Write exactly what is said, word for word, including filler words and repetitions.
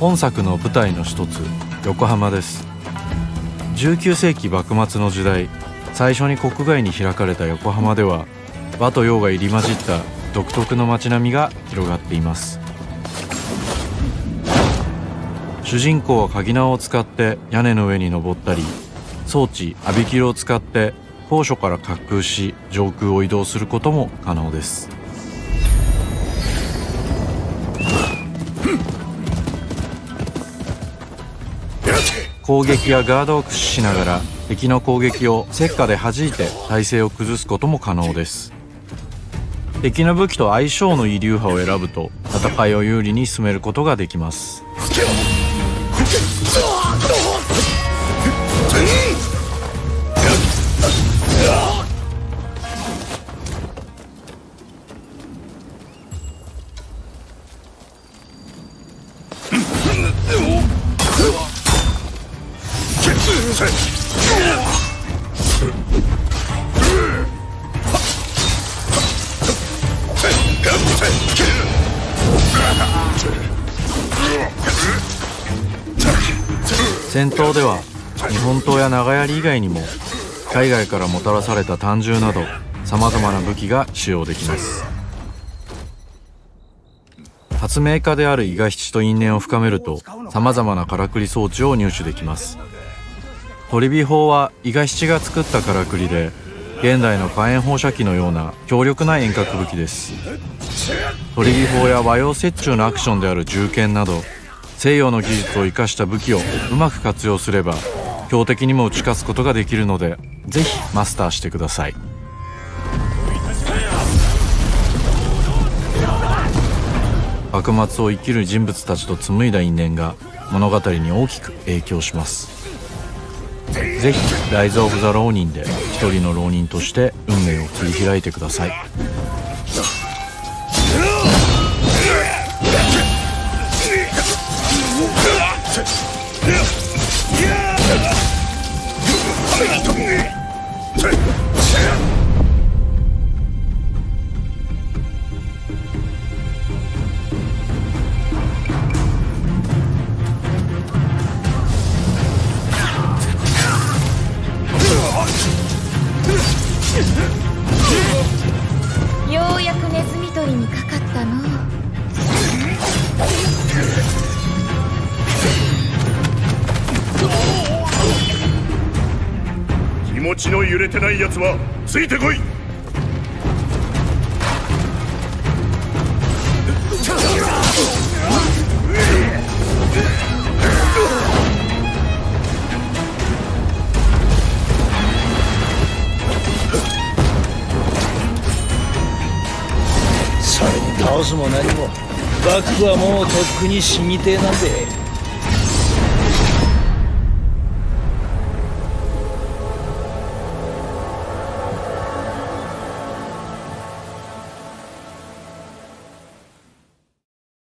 本作の舞台の一つ、横浜です。じゅうきゅう世紀幕末の時代、最初に国外に開かれた横浜では、和と洋が入り混じった独特の街並みが広がっています。主人公は鍵縄を使って屋根の上に登ったり、装置アビキルを使って高所から滑空し上空を移動することも可能です。攻撃やガードを駆使しながら敵の攻撃を石火で弾いて体勢を崩すことも可能です。敵の武器と相性のいい流派を選ぶと、戦いを有利に進めることができます。戦闘では日本刀や長槍以外にも、海外からもたらされた短銃などさまざまな武器が使用できます。発明家である伊賀七と因縁を深めると、さまざまなからくり装置を入手できます。取火砲は伊賀七が作ったからくりで、現代の火炎放射器のような強力な遠隔武器です。取火砲や和洋折衷のアクションである銃剣など、西洋の技術を生かした武器をうまく活用すれば、強敵にも打ち勝つことができるので、ぜひマスターしてください。幕末を生きる人物たちと紡いだ因縁が物語に大きく影響します。ぜひ「ライズ・オブ・ザ・浪人」で一人の浪人として運命を切り開いてください。ようやくネズミ捕りにかかったのう。気持ちの揺れてないやつはついてこい。それに倒すも何もバックはもうとっくに死にてえなんで。